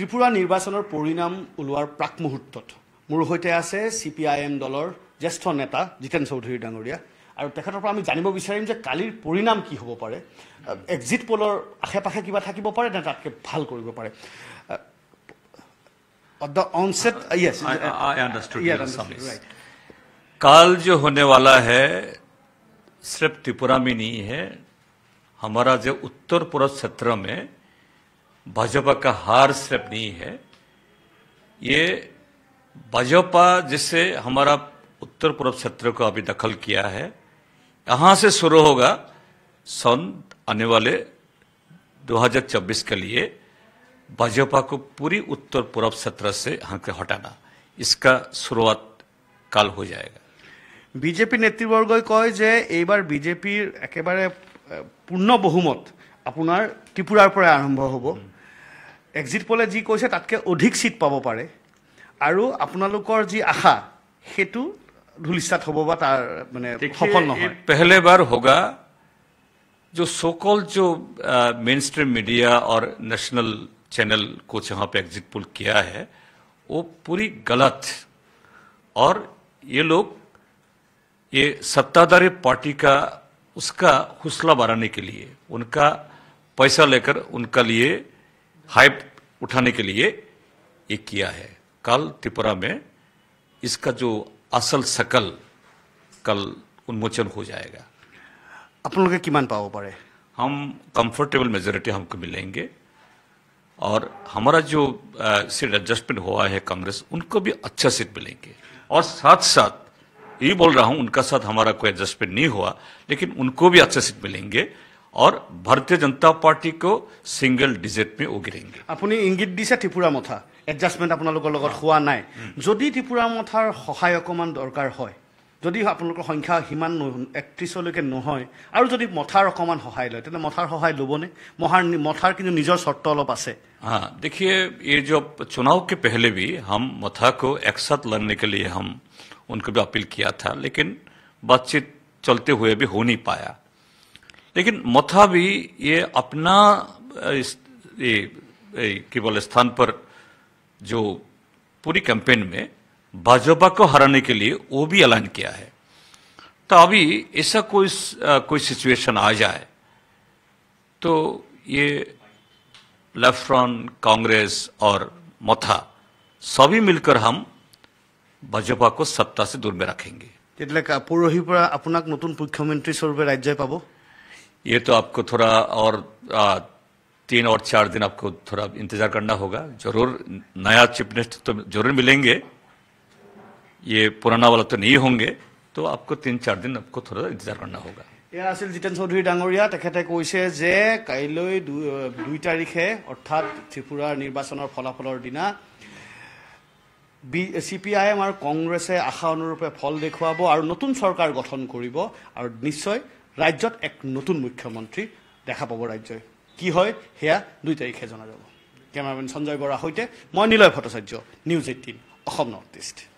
त्रिपुरा निर्वाचन परिणाम उलवार प्राक मुहूर्त मोर सहित आछे सी पी आई एम दलर ज्येष्ठ नेता जीतेन चौधरी डांगरिया और तेखर पर जानब विचारिम कालिर परिणाम कि हब पे एक्जिट पोलर आशे पाशे क्या थको पे ना तक भल पे At the onset, yes, I understood your submission. Right. कल जो होने वाला है सिर्फ त्रिपुरा में नहीं है, हमारा जो उत्तर पूर्व क्षेत्र में भाजपा का हार सिर्फ नहीं है, ये भाजपा जिससे हमारा उत्तर पूर्व क्षेत्र को अभी दखल किया है, यहाँ से शुरू होगा सन आने वाले 2024 के लिए भाजपा को पूरी उत्तर पूर्व क्षेत्र से हमको हटाना, इसका शुरुआत काल हो जाएगा। बीजेपी नेतृवर्गई कय जे एबार बीजेपीर एकेबारे पूर्ण बहुमत आपनार त्रिपुरार परा आरम्भ हबो। एक्जिट पोले जी कइसे तातके अधिक सीट पाब पारे आरो आपनालोकर जी आशा हेतु धुलिसात हबो बा तार माने सफल नहय। पहले बार होगा जो सोकॉल्ड जो मेनस्ट्रीम मीडिया और नेशनल चैनल को जहाँ पे एग्जिट पोल किया है वो पूरी गलत, और ये लोग ये सत्ताधारी पार्टी का उसका हौसला बढ़ाने के लिए उनका पैसा लेकर उनका लिए हाइप उठाने के लिए ये किया है। कल त्रिपुरा में इसका जो असल शकल कल उन्मोचन हो जाएगा। आप लोग किमान पाव पड़े हम कंफर्टेबल मेजोरिटी हमको मिलेंगे, और हमारा जो सीट एडजस्टमेंट हुआ है कांग्रेस उनको भी अच्छा सीट मिलेंगे, और साथ साथ ये बोल रहा हूँ उनका साथ हमारा कोई एडजस्टमेंट नहीं हुआ लेकिन उनको भी अच्छे सीट मिलेंगे, और भारतीय जनता पार्टी को सिंगल डिजिट में वो गिरेंगे। अपनी इंगित दिशा त्रिपुरा मथा एडजस्टमेंट अपना लोगों हुआ ना जदि त्रिपुरा मथार सहाय अकमान दरकार है, यदि आपलोकर संख्या हिमान 31 नहय और यदि मथार अकमान सहाय लय तने मथार सहाय लोबने मथार किन्तु निजर शर्त अलप आछे। हाँ देखिए, ये जो चुनाव के पहले भी हम मथा को एक साथ लड़ने के लिए हम उनको भी अपील किया था लेकिन बातचीत चलते हुए भी हो नहीं पाया, लेकिन मथा भी ये अपना केवल स्थान पर जो पूरी कैंपेन में भाजपा को हराने के लिए वो भी ऐलान किया है। तो अभी ऐसा कोई सिचुएशन आ जाए तो ये लेफ्ट फ्रंट कांग्रेस और मथा सभी मिलकर हम भाजपा को सत्ता से दूर में रखेंगे। पौरहिर पर आपको नतून मुख्यमंत्री स्वरूप राज्य पाबो, ये तो आपको थोड़ा और 3 और 4 दिन आपको थोड़ा इंतजार करना होगा। जरूर नया चीफ मिनिस्टर तो जरूर मिलेंगे, ये पुराना वाला तो नहीं होंगे, तो आपको 3-4 दिन आपको थोड़ा इंतजार करना होगा। यह आसिल जीतेन चौधरी डांगरिया तखते कइसे जे काइलै 2 तारिखे अर्थात त्रिपुरार निर्वाचन फलाफलर दिना सी पी आई एम और कांग्रेसे आशा अनुरूपे फल देखाब और नतुन सरकार गठन करिब और निश्चय राज्य एक नतुन मुख्यमंत्री देखा पाब। राज्य कि है सेया 2 तारिखे जाना जाब। कैमरामैन संजय बर मैं Nilay Bhattacharya, news 18 north east.